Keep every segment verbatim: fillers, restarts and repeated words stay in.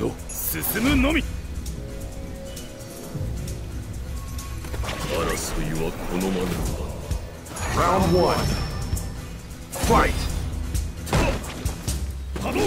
道を進むのみ。争いはこのままだ。Round one. Fight. 波動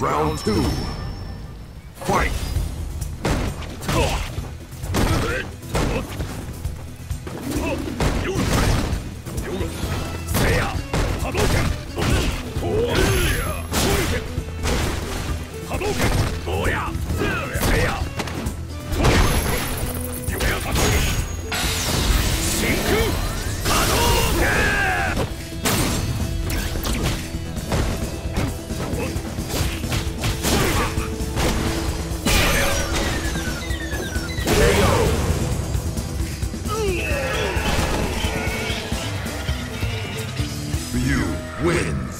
Round two. Fight. You win.